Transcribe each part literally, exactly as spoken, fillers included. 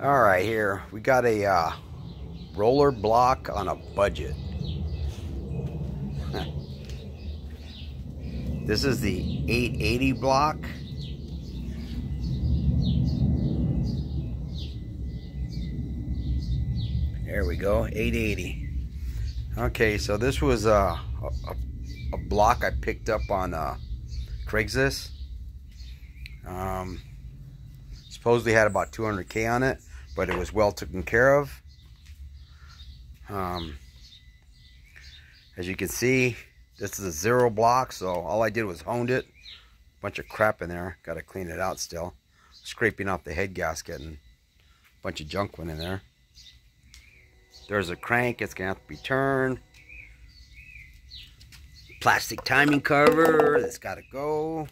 All right, here we got a uh, roller block on a budget. This is the eight eighty block. There we go, eight eighty. Okay, so this was uh, a, a block I picked up on uh, Craigslist. Um, supposedly had about two hundred K on it, but it was well taken care of. Um, as you can see, this is a zero block, so all I did was honed it. Bunch of crap in there. Got to clean it out still. Scraping off the head gasket and a bunch of junk went in there. There's a crank. It's going to have to be turned. Plastic timing cover. That's got to go.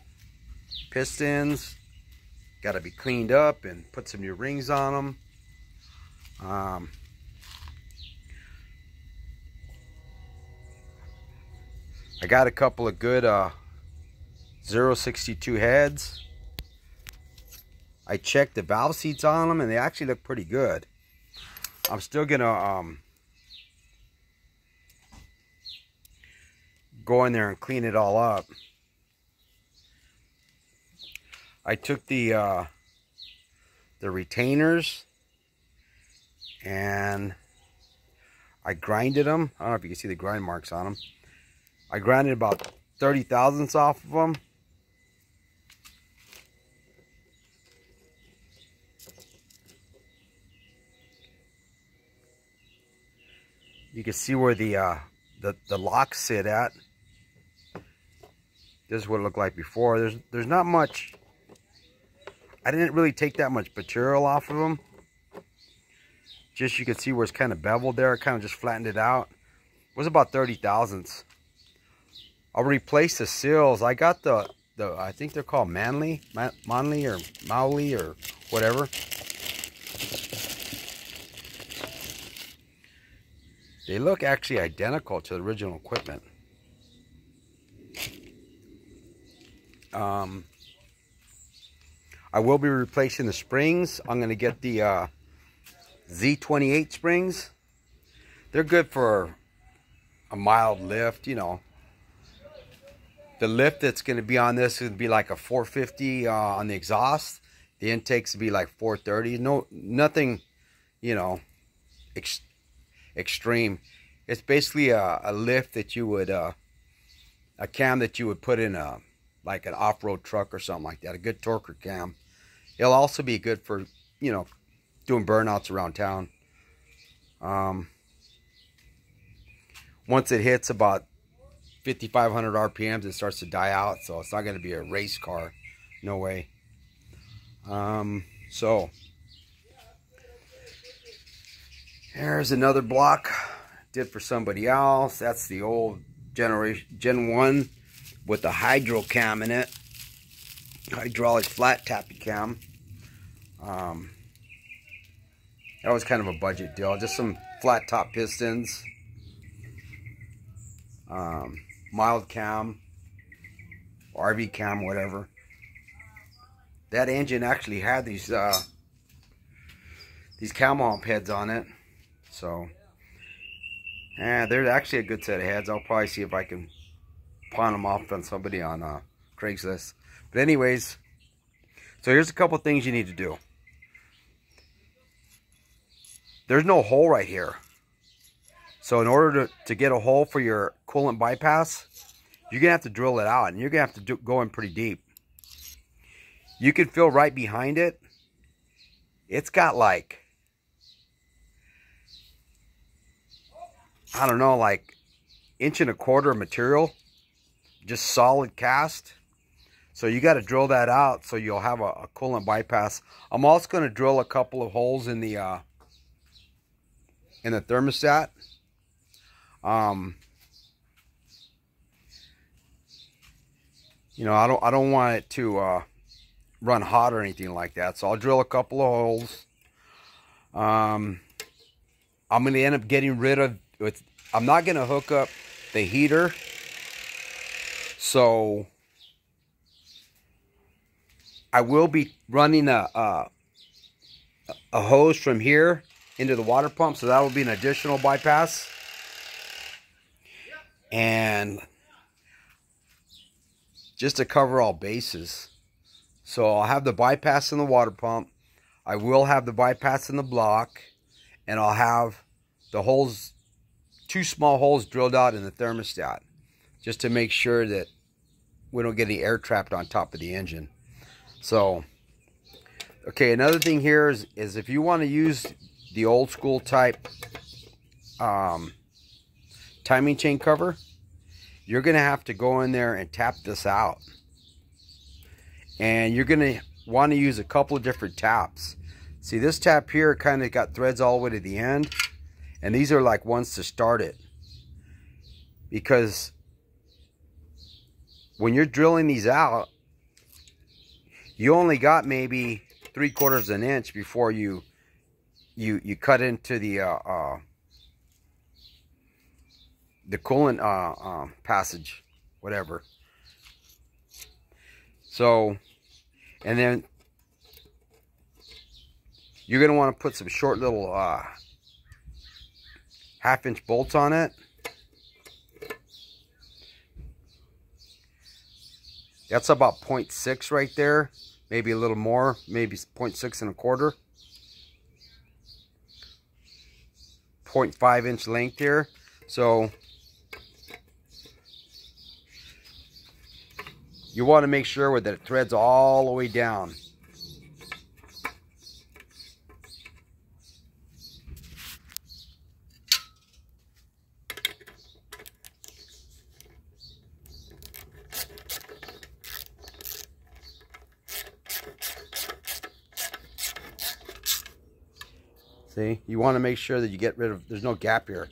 Pistons. Got to be cleaned up and put some new rings on them. Um... I got a couple of good uh, zero sixty-two heads. I checked the valve seats on them and they actually look pretty good. I'm still going to um, go in there and clean it all up. I took the, uh, the retainers and I grinded them. I don't know if you can see the grind marks on them. I grinded about thirty thousandths off of them. You can see where the uh, the the locks sit at. This is what it looked like before. There's there's not much. I didn't really take that much material off of them. Just you can see where it's kind of beveled there. I kind of just flattened it out. It was about thirty thousandths. I'll replace the seals. I got the, the I think they're called Manly, Ma Manly or Maui or whatever. They look actually identical to the original equipment. Um, I will be replacing the springs. I'm going to get the uh, Z twenty-eight springs. They're good for a mild lift, you know. The lift that's going to be on this would be like a four fifty uh, on the exhaust. The intakes would be like four thirty. No, nothing, you know, ex extreme. It's basically a, a lift that you would, uh, a cam that you would put in a like an off-road truck or something like that. A good torquer cam. It'll also be good for, you know, doing burnouts around town. Um, once it hits about fifty-five hundred R P Ms, it starts to die out, so it's not going to be a race car, no way. Um, so there's another block did for somebody else. That's the old generation Gen one with the hydro cam in it, hydraulic flat tappy cam. Um, that was kind of a budget deal, just some flat top pistons. Um, mild cam, R V cam, whatever. That engine actually had these uh, these cam hump heads on it, so yeah, they're actually a good set of heads. I'll probably see if I can pawn them off on somebody on uh, Craigslist. But anyways, so here's a couple things you need to do. There's no hole right here. So in order to, to get a hole for your coolant bypass, you're going to have to drill it out. And you're going to have to do, go in pretty deep. You can feel right behind it. It's got like, I don't know, like inch and a quarter of material. Just solid cast. So you got to drill that out so you'll have a, a coolant bypass. I'm also going to drill a couple of holes in the, uh, in the thermostat. Um, you know, I don't, I don't want it to, uh, run hot or anything like that. So I'll drill a couple of holes. Um, I'm going to end up getting rid of it. I'm not going to hook up the heater. So I will be running a, uh, a hose from here into the water pump, so that will be an additional bypass. And just to cover all bases. So I'll have the bypass in the water pump. I will have the bypass in the block. And I'll have the holes, two small holes drilled out in the thermostat, just to make sure that we don't get any air trapped on top of the engine. So, okay, another thing here is, is if you want to use the old school type um, timing chain cover, you're going to have to go in there and tap this out. And you're going to want to use a couple of different taps. See, this tap here kind of got threads all the way to the end. And these are like ones to start it. Because when you're drilling these out, you only got maybe three quarters of an inch before you you you cut into the uh, uh, the coolant uh, uh, passage, whatever. So, and then you're gonna want to put some short little uh, half inch bolts on it. That's about point six right there. Maybe a little more, maybe point six and a quarter. point five inch length here. So you want to make sure that it threads all the way down. See, you want to make sure that you get rid of, there's no gap here.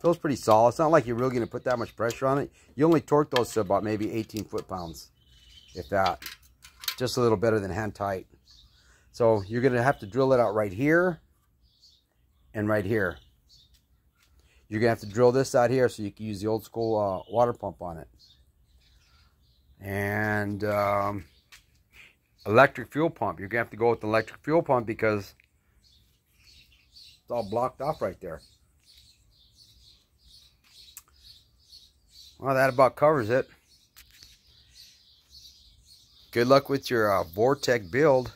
Feels pretty solid. It's not like you're really going to put that much pressure on it. You only torque those to about maybe eighteen foot pounds, if that. Just a little better than hand tight. So you're going to have to drill it out right here and right here. You're going to have to drill this out here so you can use the old school uh, water pump on it. And um, electric fuel pump. You're going to have to go with an electric fuel pump because it's all blocked off right there. Well, that about covers it. Good luck with your uh, Vortec build.